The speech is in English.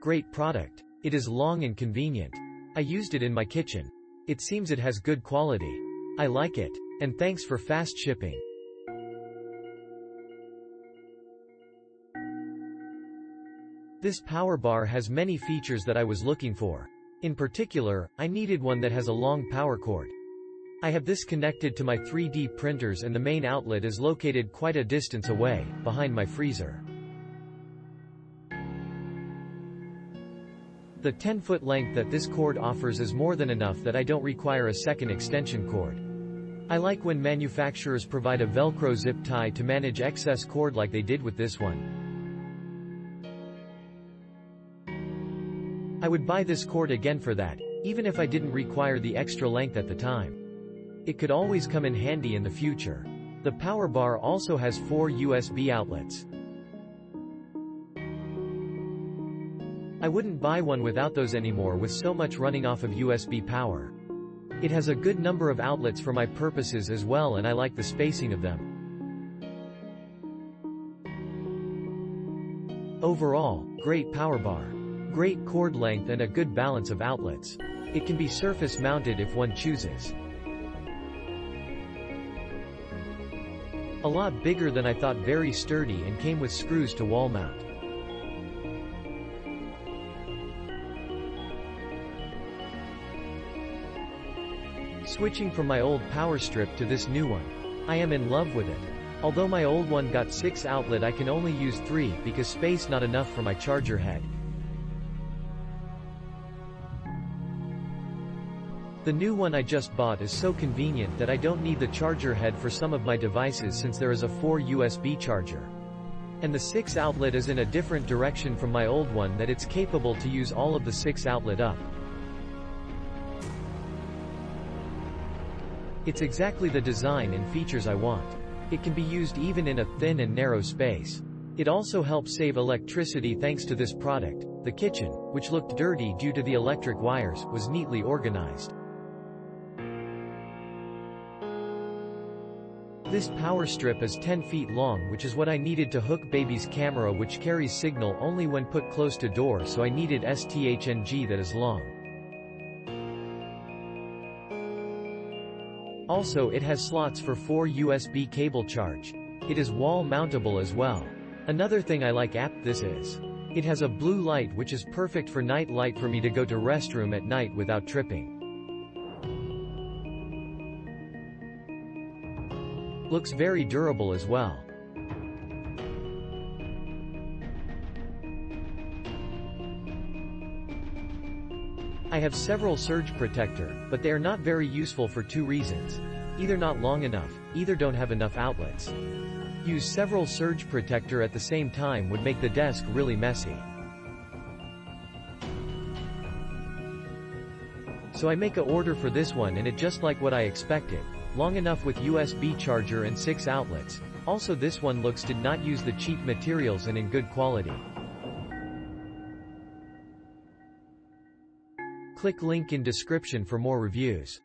Great product. It is long and convenient. I used it in my kitchen. It seems it has good quality. I like it. And thanks for fast shipping. This power bar has many features that I was looking for. In particular, I needed one that has a long power cord. I have this connected to my 3D printers, and the main outlet is located quite a distance away, behind my freezer. The 10-foot length that this cord offers is more than enough that I don't require a second extension cord. I like when manufacturers provide a Velcro zip tie to manage excess cord like they did with this one. I would buy this cord again for that, even if I didn't require the extra length at the time. It could always come in handy in the future. The power bar also has 4 USB outlets. I wouldn't buy one without those anymore with so much running off of USB power. It has a good number of outlets for my purposes as well, and I like the spacing of them. Overall, great power bar. Great cord length and a good balance of outlets. It can be surface mounted if one chooses. A lot bigger than I thought, very sturdy, and came with screws to wall mount. Switching from my old power strip to this new one, I am in love with it. Although my old one got 6 outlets, I can only use 3 because space not enough for my charger head. The new one I just bought is so convenient that I don't need the charger head for some of my devices, since there is a 4 USB charger. And the 6 outlet is in a different direction from my old one, that it's capable to use all of the 6 outlet up. It's exactly the design and features I want. It can be used even in a thin and narrow space. It also helps save electricity thanks to this product. The kitchen, which looked dirty due to the electric wires, was neatly organized. This power strip is 10 feet long, which is what I needed to hook baby's camera, which carries signal only when put close to door, so I needed STHNG that is long. Also, it has slots for 4 USB cable charge. It is wall mountable as well. Another thing I like app this is. It has a blue light which is perfect for night light for me to go to restroom at night without tripping. Looks very durable as well. I have several surge protector, but they are not very useful for 2 reasons. Either not long enough, either don't have enough outlets. Use several surge protector at the same time would make the desk really messy. So I make an order for this one, and it just like what I expected. Long enough with USB charger and 6 outlets. Also, this one looks did not use the cheap materials and in good quality. Click link in description for more reviews.